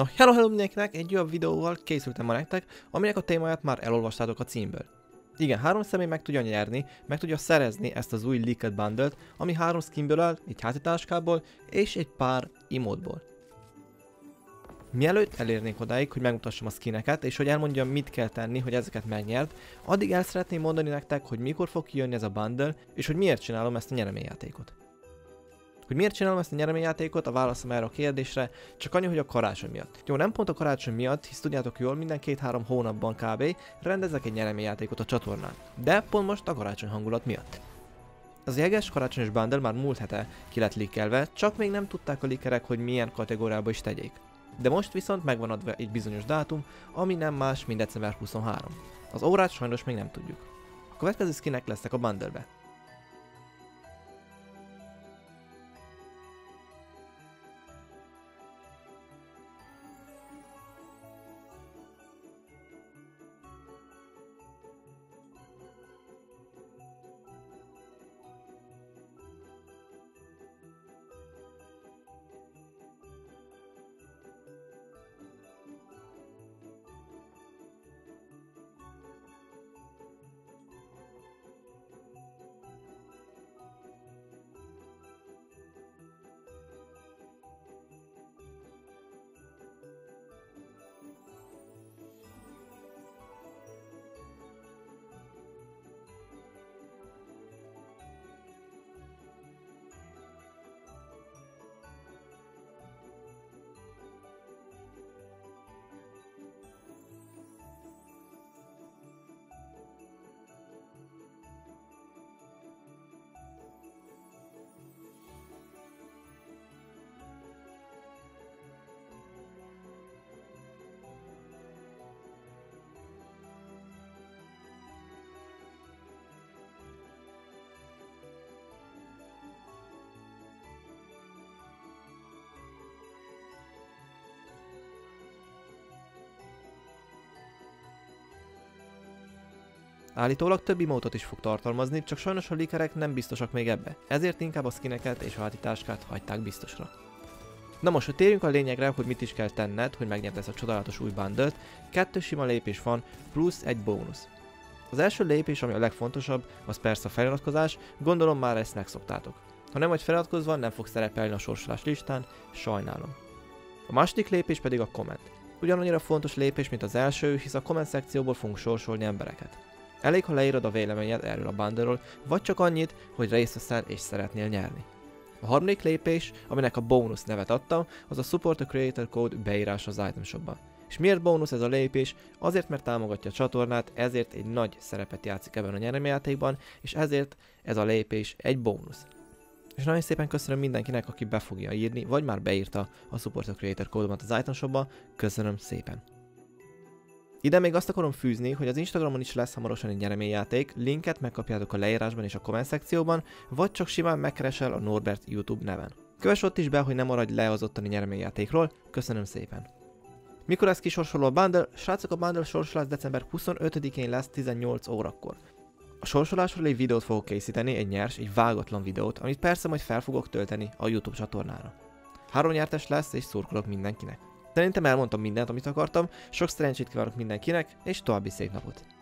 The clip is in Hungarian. Na, hello mindenkinek, egy jobb videóval készültem ma nektek, aminek a témáját már elolvastátok a címből. Igen, 3 személy meg tudja nyerni, meg tudja szerezni ezt az új leaked bundlet, ami 3 skinből áll, egy házitáskából és egy pár emoteból. Mielőtt elérnénk odáig, hogy megmutassam a skineket és hogy elmondjam, mit kell tenni, hogy ezeket megnyerd, addig el szeretném mondani nektek, hogy mikor fog kijönni ez a bundle, és hogy miért csinálom ezt a nyereményjátékot. Hogy miért csinálom ezt a nyereményjátékot, a válaszom erre a kérdésre csak annyi, hogy a karácsony miatt. Jó, nem pont a karácsony miatt, hisz tudjátok jól, minden 2-3 hónapban kb. Rendezek egy nyereményjátékot a csatornán, de pont most a karácsony hangulat miatt. Az jeges karácsonyos bundle már múlt hete ki lett leakelve, csak még nem tudták a leakerek, hogy milyen kategóriába is tegyék. De most viszont megvan adva egy bizonyos dátum, ami nem más, mint december 23. Az órát sajnos még nem tudjuk. A következő skinek lesznek a bundlebe. Állítólag többi módot is fog tartalmazni, csak sajnos a leakerek nem biztosak még ebbe, ezért inkább a skineket és a hátitáskát hagyták biztosra. Na most, hogy térjünk a lényegre, hogy mit is kell tenned, hogy megnyerd ezt a csodálatos új bundlet, 2 sima lépés van, plusz egy bónusz. Az első lépés, ami a legfontosabb, az persze a feliratkozás, gondolom már ezt megszoktátok. Ha nem vagy feliratkozva, nem fog szerepelni a sorsolás listán, sajnálom. A második lépés pedig a komment. Ugyanannyira fontos lépés, mint az első, hisz a komment szekcióból fogunk sorsolni embereket. Elég, ha leírod a véleményed erről a bundleről, vagy csak annyit, hogy részt veszel és szeretnél nyerni. A harmadik lépés, aminek a bónusz nevet adtam, az a Support-A-Creator kód beírása az item shopban. És miért bónusz ez a lépés? Azért, mert támogatja a csatornát, ezért egy nagy szerepet játszik ebben a nyereményjátékban, és ezért ez a lépés egy bónusz. És nagyon szépen köszönöm mindenkinek, aki be fogja írni, vagy már beírta a Support-A-Creator kódomat az item shopba, köszönöm szépen! Ide még azt akarom fűzni, hogy az Instagramon is lesz hamarosan egy nyereményjáték, linket megkapjátok a leírásban és a komment szekcióban, vagy csak simán megkeresel a Norbert YouTube neven. Kövess ott is be, hogy nem maradj le az ottani nyereményjátékról, köszönöm szépen! Mikor lesz kisorsoló a bundle? Srácok, a bundle sorsolás december 25-én lesz 18 órakor. A sorsolásról egy videót fogok készíteni, egy nyers, egy vágatlan videót, amit persze majd fel fogok tölteni a YouTube csatornára. 3 nyertes lesz és szurkolok mindenkinek. Szerintem elmondtam mindent, amit akartam, sok szerencsét kívánok mindenkinek, és további szép napot!